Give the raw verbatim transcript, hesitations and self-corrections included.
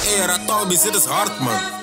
Hey, RatalBeats, dit is hard, man.